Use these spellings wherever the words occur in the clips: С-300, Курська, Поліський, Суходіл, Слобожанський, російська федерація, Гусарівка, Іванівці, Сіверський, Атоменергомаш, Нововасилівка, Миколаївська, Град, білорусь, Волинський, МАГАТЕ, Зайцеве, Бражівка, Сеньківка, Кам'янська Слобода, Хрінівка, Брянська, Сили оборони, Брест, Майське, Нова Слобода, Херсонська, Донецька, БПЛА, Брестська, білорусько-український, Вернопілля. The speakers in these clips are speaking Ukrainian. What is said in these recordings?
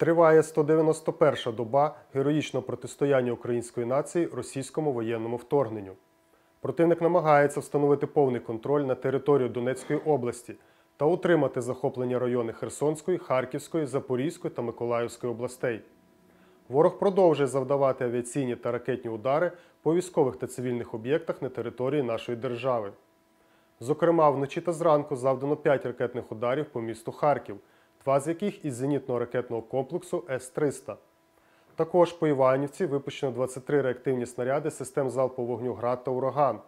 Триває 191-ша доба героїчного протистояння української нації російському воєнному вторгненню. Противник намагається встановити повний контроль на територію Донецької області та утримати захоплені райони Херсонської, Харківської, Запорізької та Миколаївської областей. Ворог продовжує завдавати авіаційні та ракетні удари по військових та цивільних об'єктах на території нашої держави. Зокрема, вночі та зранку завдано 5 ракетних ударів по місту Харків, 2 з яких із зенітно-ракетного комплексу С-300. Також по Іванівці випущено 23 реактивні снаряди систем залпового вогню «Град» та «Ураган»,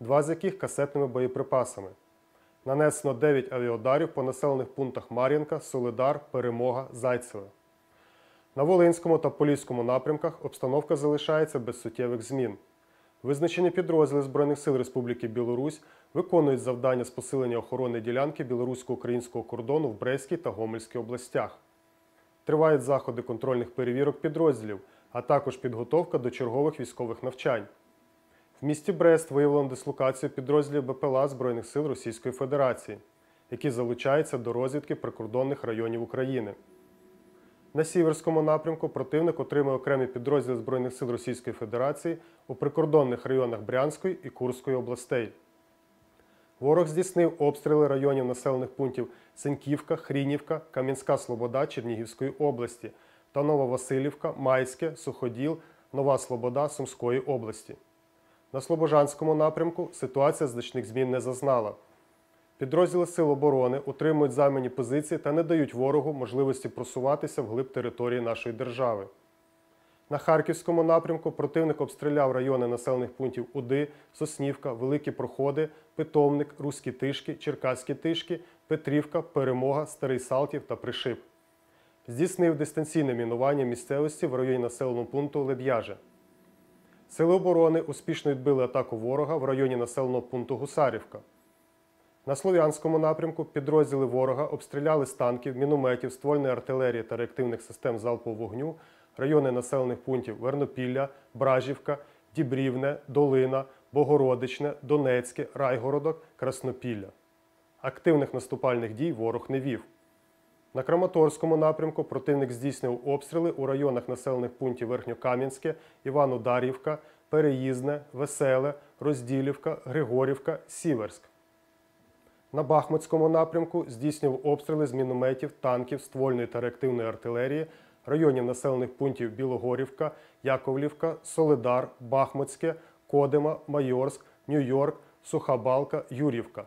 2 з яких касетними боєприпасами. Нанесено 9 авіаударів по населених пунктах Мар'їнка, Соледар, Перемога, Зайцеве. На Волинському та Поліському напрямках обстановка залишається без суттєвих змін. Визначені підрозділи Збройних сил Республіки Білорусь виконують завдання з посилення охорони ділянки білорусько-українського кордону в Брестській та Гомельській областях. Тривають заходи контрольних перевірок підрозділів, а також підготовка до чергових військових навчань. В місті Брест виявлено дислокацію підрозділів БПЛА Збройних сил Російської Федерації, які залучаються до розвідки прикордонних районів України. На Сіверському напрямку противник отримує окремі підрозділи Збройних сил Російської Федерації у прикордонних районах Брянської і Курської областей. Ворог здійснив обстріли районів населених пунктів Сеньківка, Хрінівка, Кам'янська Слобода Чернігівської області та Нововасилівка, Майське, Суходіл, Нова Слобода Сумської області. На Слобожанському напрямку ситуація значних змін не зазнала. Підрозділи Сил оборони утримують займані позиції та не дають ворогу можливості просуватися вглиб території нашої держави. На Харківському напрямку противник обстріляв райони населених пунктів Уди, Соснівка, Великі Проходи, Питомник, Руські Тишки, Черкаські Тишки, Петрівка, Перемога, Старий Салтів та Пришип. Здійснив дистанційне мінування місцевості в районі населеного пункту Леб'яже. Сили оборони успішно відбили атаку ворога в районі населеного пункту Гусарівка. На Слов'янському напрямку підрозділи ворога обстріляли з танків, мінометів, ствольної артилерії та реактивних систем залпового вогню райони населених пунктів Вернопілля, Бражівка, Дібрівне, Долина, Богородичне, Донецьке, Райгородок, Краснопілля. Активних наступальних дій ворог не вів. На Краматорському напрямку противник здійснив обстріли у районах населених пунктів Верхньокам'янське, Івано-Дар'ївка, Переїзне, Веселе, Розділівка, Григорівка, Сіверськ. На Бахмутському напрямку здійснював обстріли з мінометів, танків, ствольної та реактивної артилерії районів населених пунктів Білогорівка, Яковлівка, Соледар, Бахмутське, Кодима, Майорськ, Нью-Йорк, Сухабалка, Юрівка.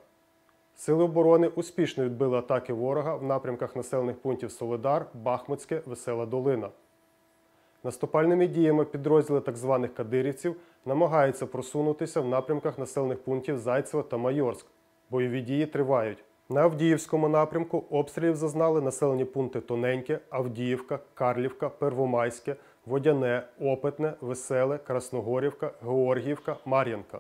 Сили оборони успішно відбили атаки ворога в напрямках населених пунктів Соледар, Бахмутське, Весела Долина. Наступальними діями підрозділи так званих кадирівців намагаються просунутися в напрямках населених пунктів Зайцева та Майорськ. Бойові дії тривають. На Авдіївському напрямку обстрілів зазнали населені пункти Тоненьке, Авдіївка, Карлівка, Первомайське, Водяне, Опитне, Веселе, Красногорівка, Георгіївка, Мар'їнка.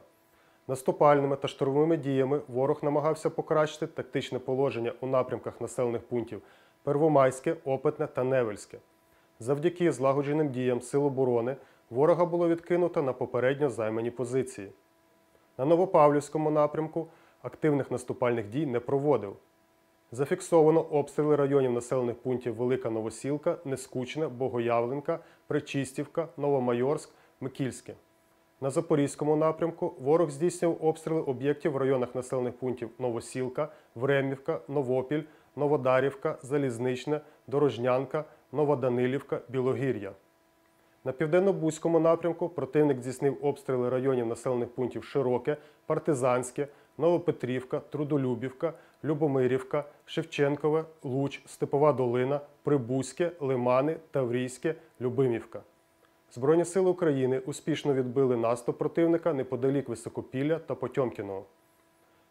Наступальними та штурмовими діями ворог намагався покращити тактичне положення у напрямках населених пунктів Первомайське, Опитне та Невельське. Завдяки злагодженим діям Сил оборони ворога було відкинуто на попередньо займані позиції. На Новопавлівському напрямку активних наступальних дій не проводив. Зафіксовано обстріли районів населених пунктів Велика Новосілка, Нескучне, Богоявленка, Пречистівка, Новомайорськ, Микільське. На Запорізькому напрямку ворог здійснив обстріли об'єктів в районах населених пунктів Новосілка, Времівка, Новопіль, Новодарівка, Залізничне, Дорожнянка, Новоданилівка, Білогір'я. На Південно-Бузькому напрямку противник здійснив обстріли районів населених пунктів Широке, Партизанське, Новопетрівка, Трудолюбівка, Любомирівка, Шевченкове, Луч, Степова Долина, Прибузьке, Лимани, Таврійське, Любимівка. Збройні сили України успішно відбили наступ противника неподалік Високопілля та Потьомкіного.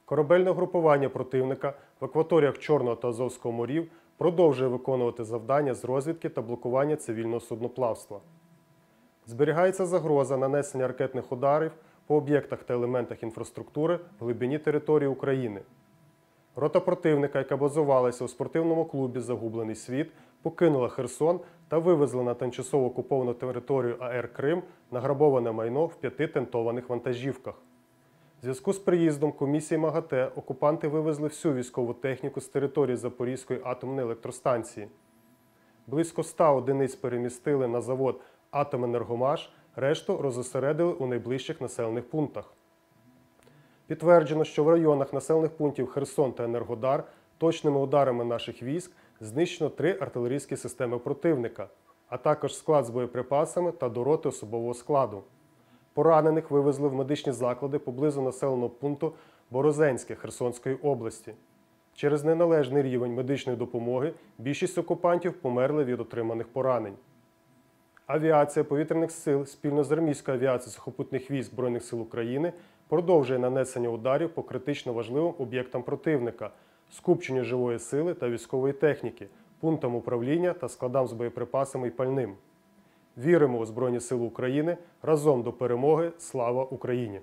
Корабельне угрупування противника в акваторіях Чорного та Азовського морів продовжує виконувати завдання з розвідки та блокування цивільного судноплавства. Зберігається загроза нанесення ракетних ударів по об'єктах та елементах інфраструктури в глибині території України. Рота противника, яка базувалася у спортивному клубі «Загублений світ», покинула Херсон та вивезла на тимчасово окуповану територію АР Крим награбоване майно в 5 тентованих вантажівках. В зв'язку з приїздом комісії МАГАТЕ окупанти вивезли всю військову техніку з території Запорізької атомної електростанції. Близько 100 одиниць перемістили на завод «Атоменергомаш», решту розосередили у найближчих населених пунктах. Підтверджено, що в районах населених пунктів Херсон та Енергодар точними ударами наших військ знищено 3 артилерійські системи противника, а також склад з боєприпасами та до роти особового складу. Поранених вивезли в медичні заклади поблизу населеного пункту Борозенське Херсонської області. Через неналежний рівень медичної допомоги більшість окупантів померли від отриманих поранень. Авіація повітряних сил спільно з армійською авіацією сухопутних військ Збройних сил України продовжує нанесення ударів по критично важливим об'єктам противника, скупченню живої сили та військової техніки, пунктам управління та складам з боєприпасами і пальним. Віримо у Збройні сили України! Разом до перемоги! Слава Україні!